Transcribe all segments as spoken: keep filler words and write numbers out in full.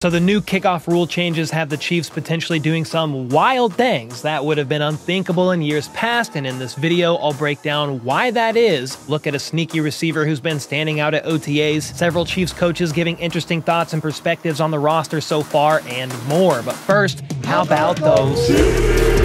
So the new kickoff rule changes have the Chiefs potentially doing some wild things that would have been unthinkable in years past, and in this video, I'll break down why that is, look at a sneaky receiver who's been standing out at O T As, several Chiefs coaches giving interesting thoughts and perspectives on the roster so far, and more. But first, how about those?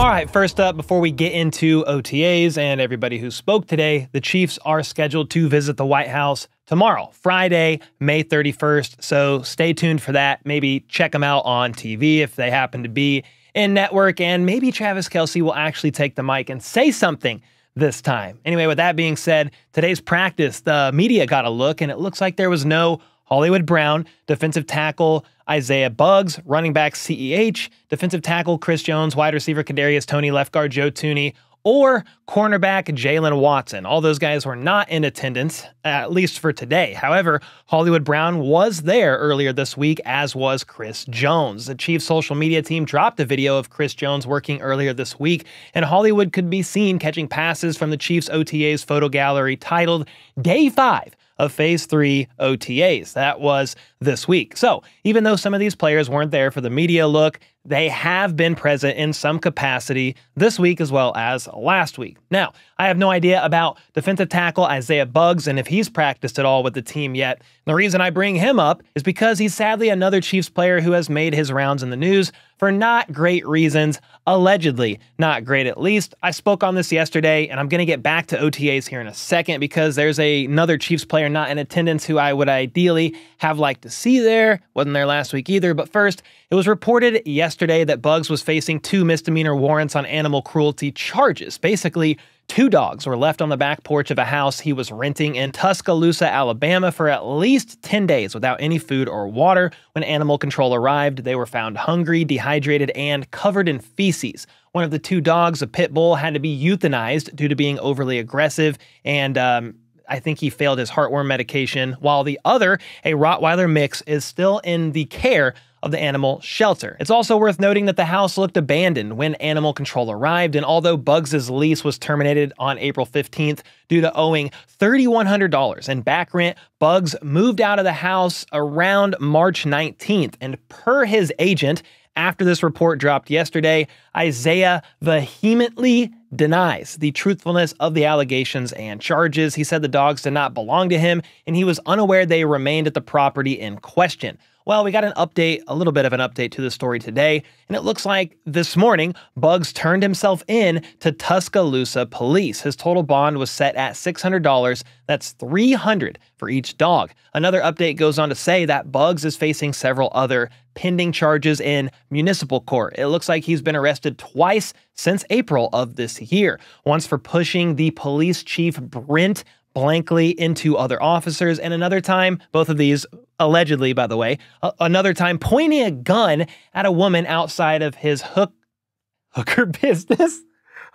All right, first up, before we get into O T As and everybody who spoke today, the Chiefs are scheduled to visit the White House tomorrow, Friday, May thirty-first. So stay tuned for that. Maybe check them out on T V if they happen to be in network. And maybe Travis Kelce will actually take the mic and say something this time. Anyway, with that being said, today's practice, the media got a look, and it looks like there was no Hollywood Brown, defensive tackle Isaiah Buggs, running back C E H, defensive tackle Chris Jones, wide receiver Kadarius Toney, left guard Joe Thuney, or cornerback Jalen Watson. All those guys were not in attendance, at least for today. However, Hollywood Brown was there earlier this week, as was Chris Jones. The Chiefs' social media team dropped a video of Chris Jones working earlier this week, and Hollywood could be seen catching passes from the Chiefs' O T A's photo gallery titled Day five of Phase three O T As. That was this week. So even though some of these players weren't there for the media look, they have been present in some capacity this week as well as last week. Now, I have no idea about defensive tackle Isaiah Buggs and if he's practiced at all with the team yet. The reason I bring him up is because he's sadly another Chiefs player who has made his rounds in the news for not great reasons, allegedly not great at least. I spoke on this yesterday, and I'm going to get back to O T As here in a second because there's a, another Chiefs player not in attendance who I would ideally have liked to see there. Wasn't there last week either, but first, it was reported yesterday that Buggs was facing two misdemeanor warrants on animal cruelty charges. Basically, two dogs were left on the back porch of a house he was renting in Tuscaloosa, Alabama for at least ten days without any food or water. When animal control arrived, they were found hungry, dehydrated, and covered in feces. One of the two dogs, a pit bull, had to be euthanized due to being overly aggressive, and um, I think he failed his heartworm medication, while the other, a Rottweiler mix, is still in the care of the animal shelter. It's also worth noting that the house looked abandoned when animal control arrived, and although Buggs's lease was terminated on April fifteenth due to owing three thousand one hundred dollars in back rent, Buggs moved out of the house around March nineteenth, and per his agent, after this report dropped yesterday, Isaiah vehemently denies the truthfulness of the allegations and charges. He said the dogs did not belong to him, and he was unaware they remained at the property in question. Well, we got an update, a little bit of an update to the story today, and it looks like this morning, Buggs turned himself in to Tuscaloosa police. His total bond was set at six hundred dollars. That's three hundred dollars for each dog. Another update goes on to say that Buggs is facing several other pending charges in municipal court. It looks like he's been arrested twice since April of this year, once for pushing the police chief Brent Blankley into other officers, and another time, both of these allegedly, by the way, another time pointing a gun at a woman outside of his hook hooker business.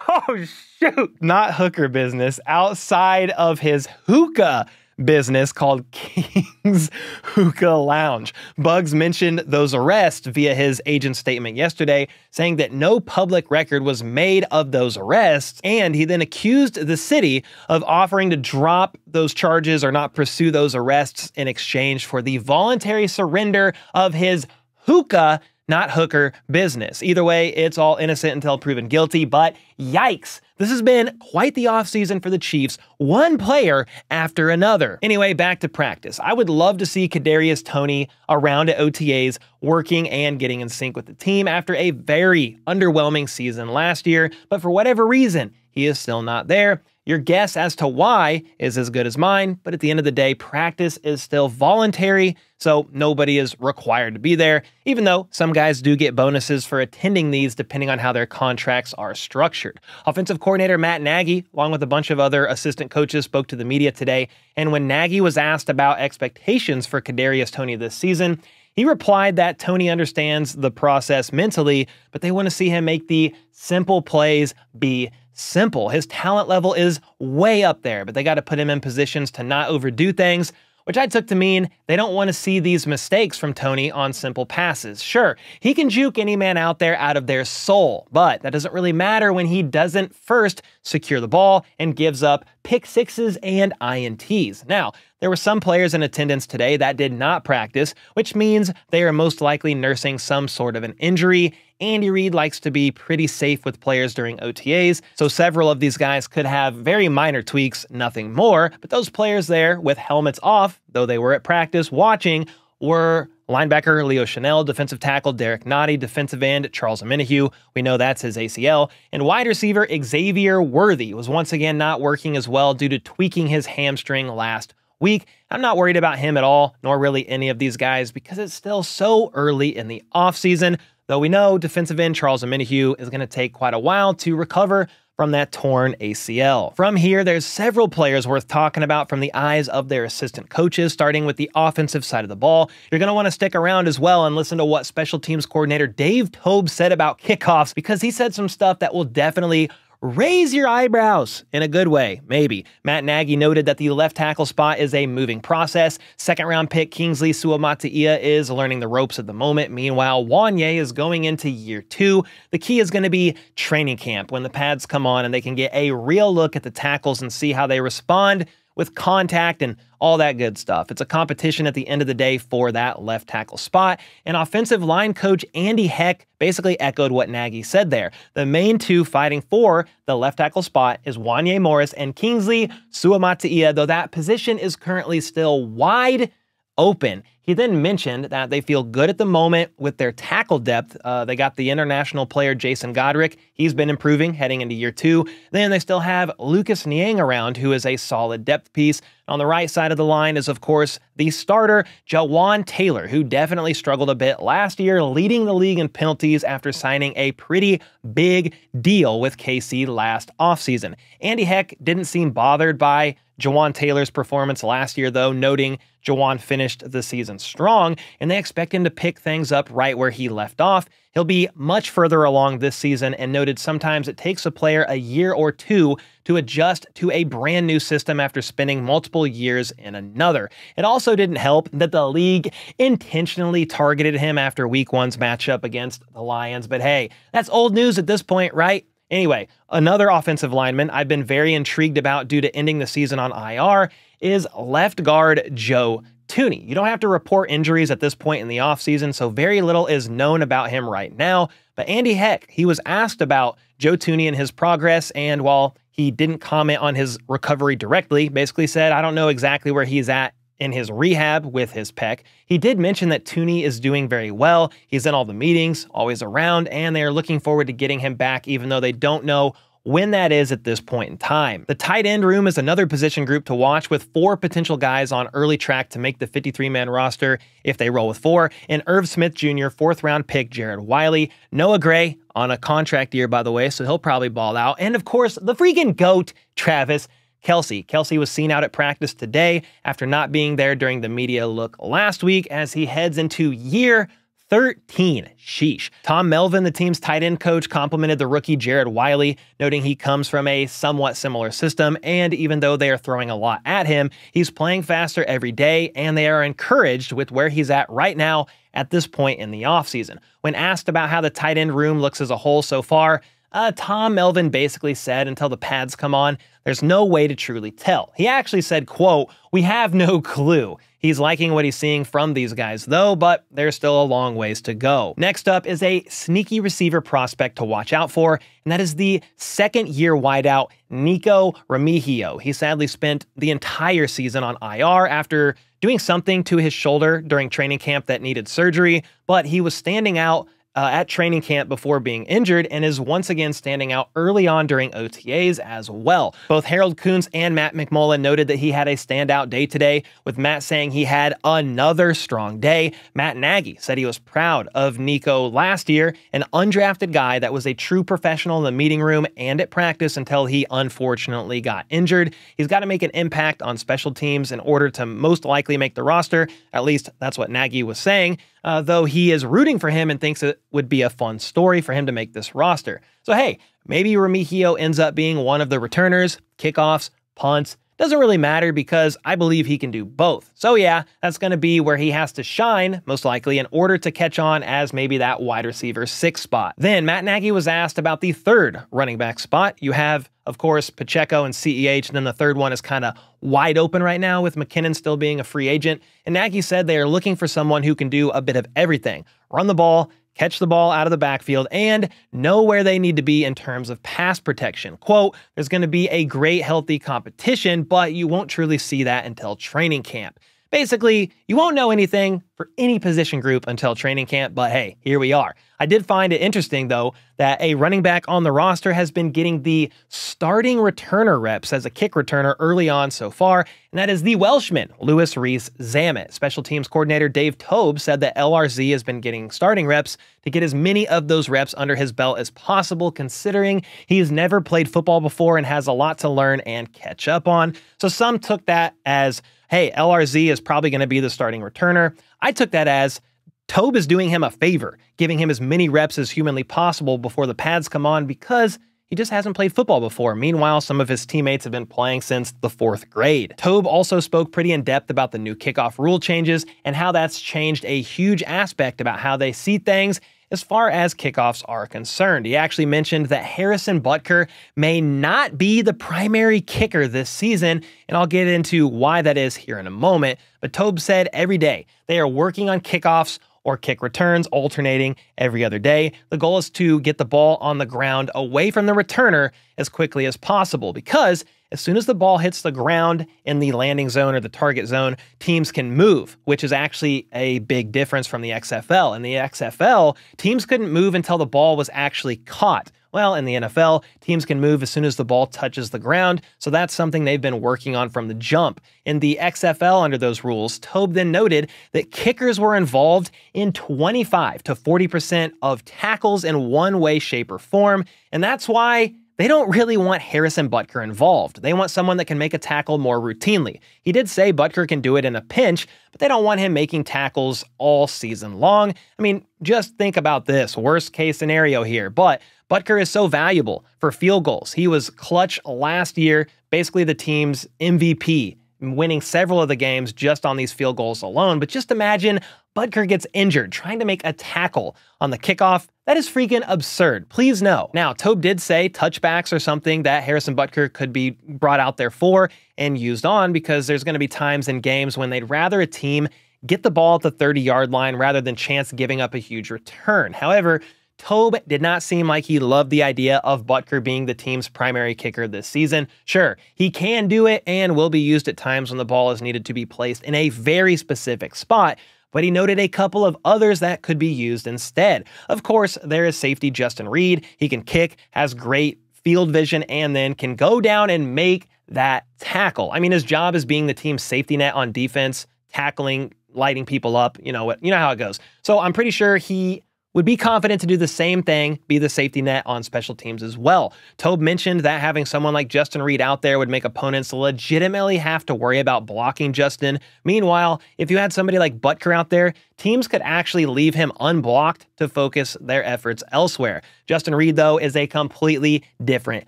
Oh, shoot. Not hooker business, outside of his hookah business called King's Hookah Lounge. Buggs mentioned those arrests via his agent's statement yesterday, saying that no public record was made of those arrests, and he then accused the city of offering to drop those charges or not pursue those arrests in exchange for the voluntary surrender of his hookah, not hooker, business. Either way, it's all innocent until proven guilty, but yikes. This has been quite the offseason for the Chiefs, one player after another. Anyway, back to practice. I would love to see Kadarius Toney around at O T As, working and getting in sync with the team after a very underwhelming season last year, but for whatever reason, he is still not there. Your guess as to why is as good as mine, but at the end of the day, practice is still voluntary, so nobody is required to be there, even though some guys do get bonuses for attending these depending on how their contracts are structured. Offensive coordinator Matt Nagy, along with a bunch of other assistant coaches, spoke to the media today, and when Nagy was asked about expectations for Kadarius Toney this season, he replied that Toney understands the process mentally, but they want to see him make the simple plays be simple. His talent level is way up there, but they got to put him in positions to not overdo things, which I took to mean they don't want to see these mistakes from Toney on simple passes. Sure, he can juke any man out there out of their soul, but that doesn't really matter when he doesn't first secure the ball and gives up pick sixes and I N Ts. Now, There were some players in attendance today that did not practice, which means they are most likely nursing some sort of an injury. Andy Reid likes to be pretty safe with players during O T As, so several of these guys could have very minor tweaks, nothing more, but those players there with helmets off, though they were at practice watching, were linebacker Leo Chanel, defensive tackle Derek Nottie, defensive end Charles Omenihu, we know that's his A C L, and wide receiver Xavier Worthy was once again not working as well due to tweaking his hamstring last week. I'm not worried about him at all, nor really any of these guys, because it's still so early in the offseason, though we know defensive end Charles Omenihu is going to take quite a while to recover from that torn A C L. From here, there's several players worth talking about from the eyes of their assistant coaches, starting with the offensive side of the ball. You're going to want to stick around as well and listen to what special teams coordinator Dave Tobe said about kickoffs, because he said some stuff that will definitely raise your eyebrows in a good way, maybe. Matt Nagy noted that the left tackle spot is a moving process. Second round pick Kingsley Suamataia is learning the ropes at the moment. Meanwhile, Wanya is going into year two. The key is going to be training camp, when the pads come on and they can get a real look at the tackles and see how they respond with contact and all that good stuff. It's a competition at the end of the day for that left tackle spot. And offensive line coach Andy Heck basically echoed what Nagy said there. The main two fighting for the left tackle spot is Wanya Morris and Kingsley Suamataia, though that position is currently still wide open. He then mentioned that they feel good at the moment with their tackle depth. Uh, they got the international player Jason Godrick. He's been improving heading into year two. Then they still have Lucas Niang around, who is a solid depth piece. On the right side of the line is, of course, the starter, Jawan Taylor, who definitely struggled a bit last year, leading the league in penalties after signing a pretty big deal with K C last offseason. Andy Heck didn't seem bothered by Jawan Taylor's performance last year, though, noting Jawan finished the season strong, and they expect him to pick things up right where he left off. He'll be much further along this season, and noted sometimes it takes a player a year or two to adjust to a brand new system after spending multiple years in another. It also didn't help that the league intentionally targeted him after week one's matchup against the Lions, but hey, that's old news at this point, right? Anyway, another offensive lineman I've been very intrigued about due to ending the season on I R is left guard Joe Thuney. You don't have to report injuries at this point in the offseason, so very little is known about him right now. But Andy Heck, he was asked about Joe Thuney and his progress, and while he didn't comment on his recovery directly, basically said, I don't know exactly where he's at in his rehab with his pec. He did mention that Thuney is doing very well. He's in all the meetings, always around, and they are looking forward to getting him back, even though they don't know when that is at this point in time. The tight end room is another position group to watch, with four potential guys on early track to make the fifty-three man roster if they roll with four, and Irv Smith Junior, fourth round pick Jared Wiley, Noah Gray on a contract year, by the way, so he'll probably ball out, and of course, the freaking GOAT, Travis Kelce. Kelce was seen out at practice today after not being there during the media look last week as he heads into year thirteen. Sheesh. Tom Melvin, the team's tight end coach, complimented the rookie Jared Wiley, noting he comes from a somewhat similar system, and even though they are throwing a lot at him, he's playing faster every day, and they are encouraged with where he's at right now at this point in the offseason. When asked about how the tight end room looks as a whole so far, Uh, Tom Melvin basically said, until the pads come on, there's no way to truly tell. He actually said, quote, we have no clue. He's liking what he's seeing from these guys, though, but there's still a long ways to go. Next up is a sneaky receiver prospect to watch out for, and that is the second-year wideout Nico Remigio. He sadly spent the entire season on I R after doing something to his shoulder during training camp that needed surgery, but he was standing out Uh, at training camp before being injured, and is once again standing out early on during O T As as well. Both Harold Kuntz and Matt McMullen noted that he had a standout day today, with Matt saying he had another strong day. Matt Nagy said he was proud of Nico last year, an undrafted guy that was a true professional in the meeting room and at practice until he unfortunately got injured. He's got to make an impact on special teams in order to most likely make the roster. At least that's what Nagy was saying. Uh, though he is rooting for him and thinks it would be a fun story for him to make this roster. So hey, maybe Remigio ends up being one of the returners, kickoffs, punts, doesn't really matter because I believe he can do both. So yeah, that's going to be where he has to shine, most likely, in order to catch on as maybe that wide receiver six spot. Then Matt Nagy was asked about the third running back spot. You have, of course, Pacheco and C E H, and then the third one is kind of wide open right now with McKinnon still being a free agent. And Nagy said they are looking for someone who can do a bit of everything. Run the ball, catch the ball out of the backfield, and know where they need to be in terms of pass protection. Quote, there's going to be a great, healthy competition, but you won't truly see that until training camp. Basically, you won't know anything for any position group until training camp, but hey, here we are. I did find it interesting, though, that a running back on the roster has been getting the starting returner reps as a kick returner early on so far, and that is the Welshman, Louis Rees-Zammit. Special teams coordinator Dave Tobe said that L R Z has been getting starting reps to get as many of those reps under his belt as possible, considering he has never played football before and has a lot to learn and catch up on. So some took that as, hey, L R Z is probably going to be the starting returner. I took that as Tobe is doing him a favor, giving him as many reps as humanly possible before the pads come on because he just hasn't played football before. Meanwhile, some of his teammates have been playing since the fourth grade. Tobe also spoke pretty in depth about the new kickoff rule changes and how that's changed a huge aspect about how they see things as far as kickoffs are concerned. He actually mentioned that Harrison Butker may not be the primary kicker this season, and I'll get into why that is here in a moment. But Tobe said every day they are working on kickoffs or kick returns, alternating every other day. The goal is to get the ball on the ground away from the returner as quickly as possible, because as soon as the ball hits the ground in the landing zone or the target zone, teams can move, which is actually a big difference from the X F L. In the X F L, teams couldn't move until the ball was actually caught. Well, in the N F L, teams can move as soon as the ball touches the ground, so that's something they've been working on from the jump. In the X F L, under those rules, Tobe then noted that kickers were involved in twenty-five to forty percent of tackles in one way, shape, or form, and that's why they don't really want Harrison Butker involved. They want someone that can make a tackle more routinely. He did say Butker can do it in a pinch, but they don't want him making tackles all season long. I mean, just think about this worst case scenario here, but Butker is so valuable for field goals. He was clutch last year, basically the team's M V P, winning several of the games just on these field goals alone. But just imagine Butker gets injured trying to make a tackle on the kickoff. That is freaking absurd. Please no. Now, Tobe did say touchbacks are something that Harrison Butker could be brought out there for and used on, because there's going to be times in games when they'd rather a team get the ball at the thirty-yard line rather than chance giving up a huge return. However, Tobe did not seem like he loved the idea of Butker being the team's primary kicker this season. Sure, he can do it and will be used at times when the ball is needed to be placed in a very specific spot, but he noted a couple of others that could be used instead. Of course, there is safety Justin Reid. He can kick, has great field vision, and then can go down and make that tackle. I mean, his job is being the team's safety net on defense, tackling, lighting people up, you know what, you know how it goes. So I'm pretty sure he would be confident to do the same thing, be the safety net on special teams as well. Tobe mentioned that having someone like Justin Reid out there would make opponents legitimately have to worry about blocking Justin. Meanwhile, if you had somebody like Butker out there, teams could actually leave him unblocked to focus their efforts elsewhere. Justin Reid, though, is a completely different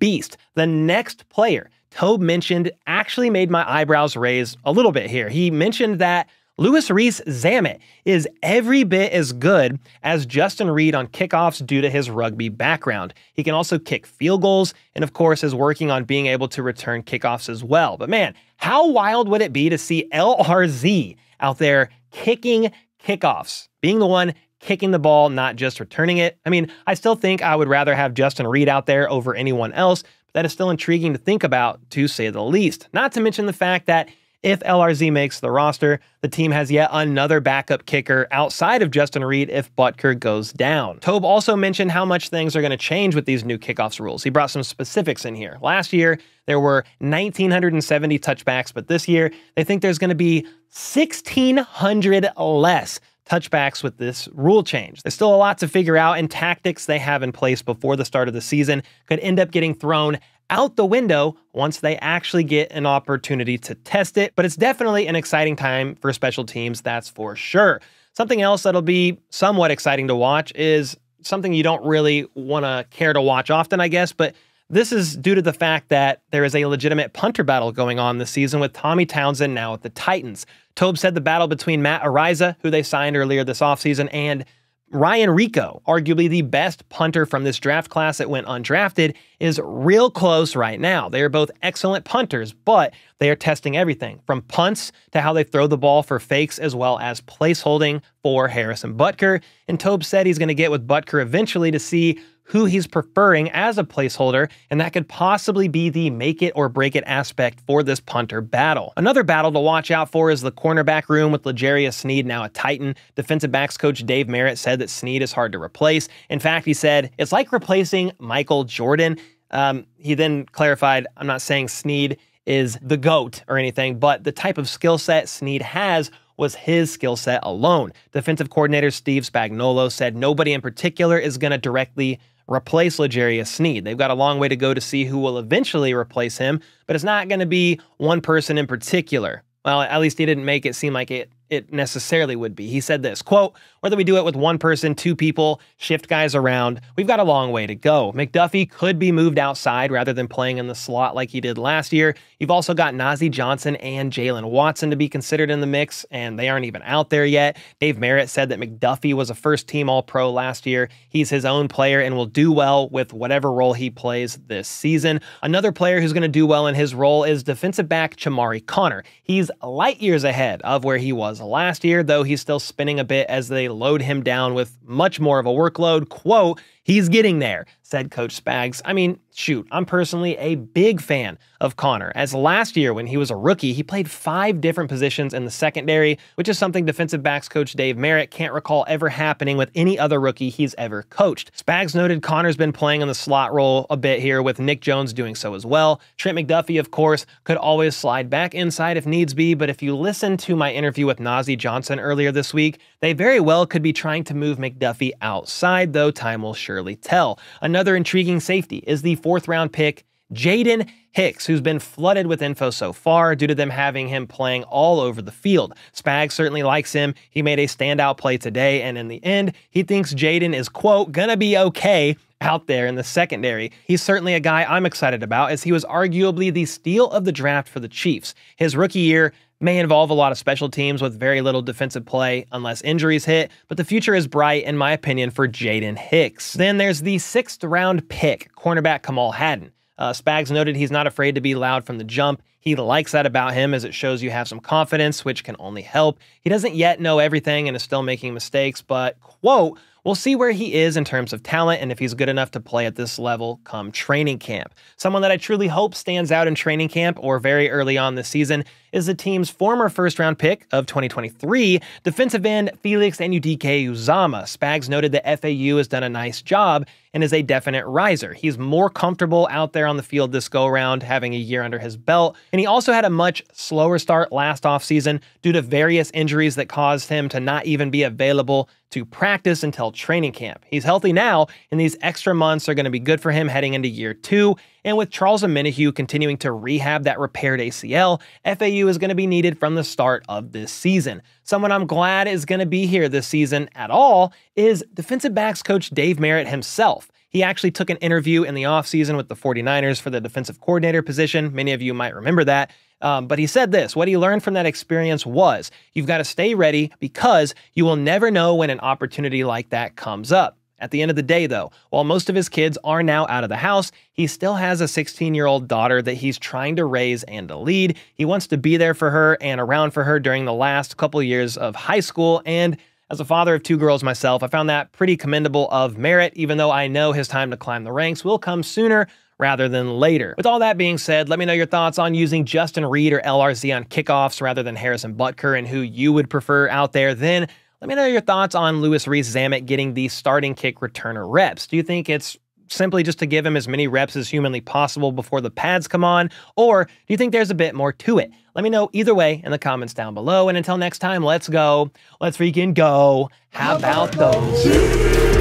beast. The next player Tobe mentioned actually made my eyebrows raise a little bit here. He mentioned that Louis Rees-Zammit is every bit as good as Justin Reid on kickoffs due to his rugby background. He can also kick field goals and, of course, is working on being able to return kickoffs as well. But man, how wild would it be to see L R Z out there kicking kickoffs, being the one kicking the ball, not just returning it? I mean, I still think I would rather have Justin Reid out there over anyone else, but that is still intriguing to think about, to say the least. Not to mention the fact that if L R Z makes the roster, the team has yet another backup kicker outside of Justin Reid if Butker goes down. Tobe also mentioned how much things are going to change with these new kickoffs rules. He brought some specifics in here. Last year, there were one thousand nine hundred seventy touchbacks, but this year, they think there's going to be one thousand six hundred less touchbacks with this rule change. There's still a lot to figure out, and tactics they have in place before the start of the season could end up getting thrown out the window once they actually get an opportunity to test it. But it's definitely an exciting time for special teams, that's for sure. Something else that'll be somewhat exciting to watch is something you don't really want to care to watch often, I guess, but This is due to the fact that there is a legitimate punter battle going on this season with Tommy Townsend now at the Titans. Tobe said the battle between Matt Ariza, who they signed earlier this offseason, and Ryan Rico, arguably the best punter from this draft class that went undrafted, is real close right now. They are both excellent punters, but they are testing everything from punts to how they throw the ball for fakes, as well as place holding for Harrison Butker. And Tobe said he's going to get with Butker eventually to see who he's preferring as a placeholder, and that could possibly be the make it or break it aspect for this punter battle. Another battle to watch out for is the cornerback room with Lejarius Sneed, now a Titan. Defensive backs coach Dave Merritt said that Sneed is hard to replace. In fact, he said, it's like replacing Michael Jordan. Um, he then clarified, I'm not saying Sneed is the GOAT or anything, but the type of skill set Sneed has was his skill set alone. Defensive coordinator Steve Spagnuolo said nobody in particular is going to directly replace Lejarius Sneed. They've got a long way to go to see who will eventually replace him, but it's not going to be one person in particular. Well, at least he didn't make it seem like it, it necessarily would be. He said this, quote, whether we do it with one person, two people, shift guys around, we've got a long way to go. McDuffie could be moved outside rather than playing in the slot like he did last year. You've also got Najee Johnson and Jalen Watson to be considered in the mix, and they aren't even out there yet. Dave Merritt said that McDuffie was a first-team All-Pro last year. He's his own player and will do well with whatever role he plays this season. Another player who's going to do well in his role is defensive back Chamarri Conner. He's light years ahead of where he was last year, though he's still spinning a bit as they load him down with much more of a workload. Quote, he's getting there, said Coach Spags. I mean, shoot, I'm personally a big fan of Connor, as last year when he was a rookie, he played five different positions in the secondary, which is something defensive backs coach Dave Merritt can't recall ever happening with any other rookie he's ever coached. Spags noted Connor's been playing in the slot role a bit here, with Nick Jones doing so as well. Trent McDuffie, of course, could always slide back inside if needs be, but if you listen to my interview with Najee Johnson earlier this week, they very well could be trying to move McDuffie outside, though time will surely tell. Another intriguing safety is the fourth round pick, Jaden Hicks, who's been flooded with info so far due to them having him playing all over the field. Spags certainly likes him. He made a standout play today, and in the end, he thinks Jaden is, quote, gonna be okay out there in the secondary. He's certainly a guy I'm excited about, as he was arguably the steal of the draft for the Chiefs. His rookie year may involve a lot of special teams with very little defensive play unless injuries hit, but the future is bright, in my opinion, for Jaden Hicks. Then there's the sixth round pick, cornerback Kamal Haddon. Uh, Spags noted he's not afraid to be loud from the jump. He likes that about him, as it shows you have some confidence, which can only help. He doesn't yet know everything and is still making mistakes, but, quote, we'll see where he is in terms of talent and if he's good enough to play at this level come training camp. Someone that I truly hope stands out in training camp or very early on this season is the team's former first-round pick of twenty twenty-three, defensive end Felix Anudike-Uzomah. Spags noted that F A U has done a nice job and is a definite riser. He's more comfortable out there on the field this go-around, having a year under his belt, and he also had a much slower start last offseason due to various injuries that caused him to not even be available to practice until training camp. He's healthy now, and these extra months are going to be good for him heading into year two. And with Charles Omenihu continuing to rehab that repaired A C L, F A U is going to be needed from the start of this season. Someone I'm glad is going to be here this season at all is defensive backs coach Dave Merritt himself. He actually took an interview in the offseason with the forty-niners for the defensive coordinator position. Many of you might remember that. Um, but he said this, what he learned from that experience was, you've got to stay ready because you will never know when an opportunity like that comes up. At the end of the day, though, while most of his kids are now out of the house, he still has a sixteen-year-old daughter that he's trying to raise and to lead. He wants to be there for her and around for her during the last couple years of high school, and as a father of two girls myself, I found that pretty commendable of Merritt, even though I know his time to climb the ranks will come sooner rather than later. With all that being said, let me know your thoughts on using Justin Reid or L R Z on kickoffs rather than Harrison Butker and who you would prefer out there. Then let me know your thoughts on Louis Rees-Zammit getting the starting kick returner reps. Do you think it's simply just to give him as many reps as humanly possible before the pads come on, or do you think there's a bit more to it? Let me know either way in the comments down below, and until next time, let's go, let's freaking go, how about those?